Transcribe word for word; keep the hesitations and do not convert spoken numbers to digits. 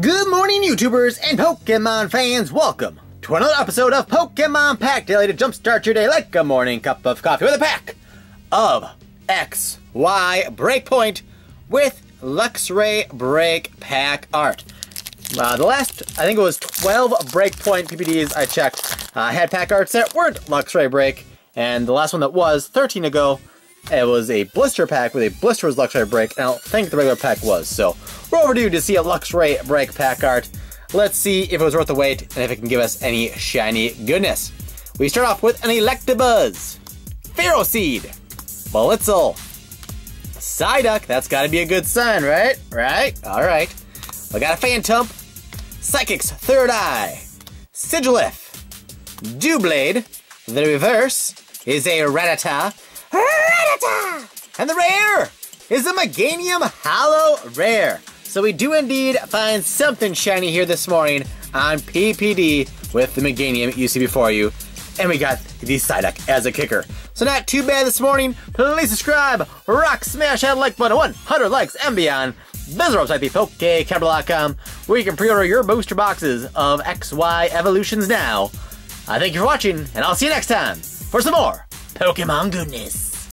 Good morning, YouTubers and Pokemon fans. Welcome to another episode of Pokemon Pack Daily to jumpstart your day like a morning cup of coffee with a pack of X Y Breakpoint with Luxray Break pack art. Uh, the last, I think it was twelve Breakpoint P P Ds I checked, uh, had pack arts that weren't Luxray Break, and the last one that was thirteen ago, it was a blister pack with a blister's Luxray Break, and I don't think the regular pack was, so we're overdue to see a Luxray Break pack art. Let's see if it was worth the wait and if it can give us any shiny goodness. We start off with an Electabuzz, Ferroseed, Blitzel, Psyduck, that's gotta be a good sign, right? Right? Alright. We got a Phantump, Psychic's Third Eye, Sigilyph, Dewblade, the reverse is a Rattata, Rattata! And the rare is the Meganium Hollow Rare. So we do indeed find something shiny here this morning on P P D with the Meganium you see before you. And we got the Psyduck as a kicker. So not too bad this morning. Please subscribe, rock, smash that like button, one hundred likes and beyond. Visit our website, the poke capital dot com, where you can pre-order your booster boxes of X Y Evolutions now. I thank you for watching, and I'll see you next time for some more Pokemon goodness.